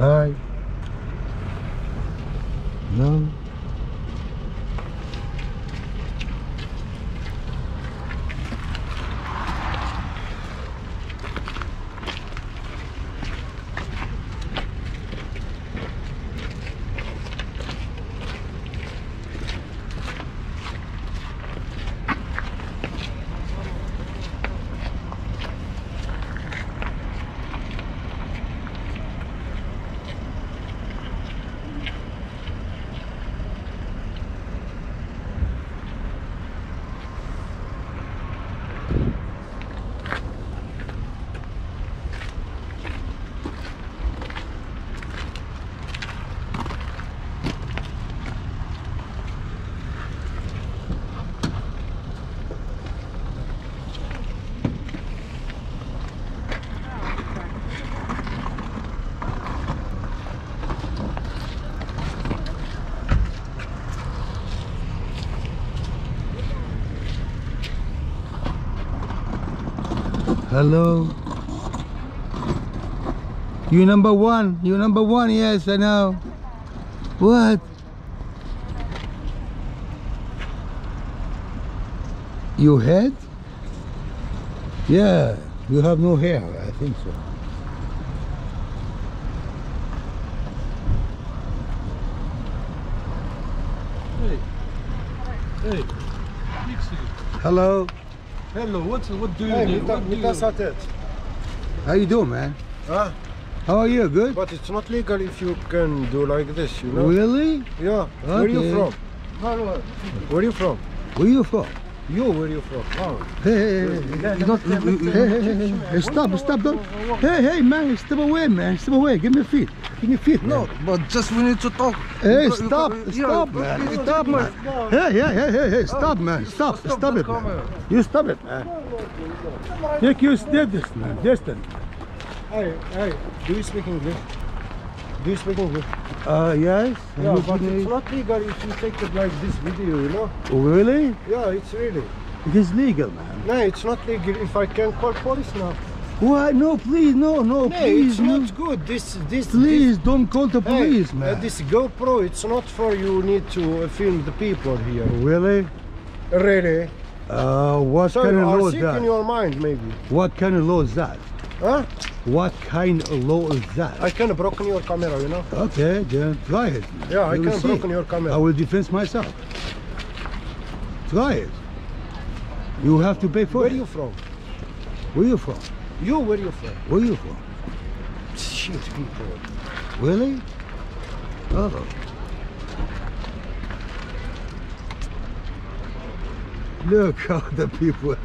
Bye. No. Hello. You number one. You number one. Yes, I know. What? Your head? Yeah. You have no hair. I think so. Hey. Hey. Hello. Hello, what do you do? How you doing, man? Huh? How are you? Good? But it's not legal if you can do like this, you know? Really? Yeah. Okay. Where are you from? Where are you from? Where are you from? Where are you from? Oh. Hey, stop, don't. Hey, man, step away, man. Step away. Give me feet. Give me feet. No, man. But just we need to talk. Hey, you stop. Stop, man. Hey, stop, man. Stop it, man. You stop it, man. Take your distance, man. Distance. Hey, do you speak English? Yes. Yeah, but it's not legal if you take it like this video, you know? Really? Yeah, it's really. It is legal, man. No, it's not legal if I can call police now. Why? No, please, no, please. It's not good. This. Please, don't call the police, man. This GoPro, it's not for you need to film the people here. Really? Really? What kind of law is that? So you are sick in your mind, maybe. What kind of law is that? Huh? What kind of law is that? I can broken your camera, you know? Okay, then try it. Yeah, I can broken your camera. I will defend myself. Try it. You have to pay for it. Where you from? Where you from? Where you from? Where you from? Shit, people. Really? Oh. Look how the people...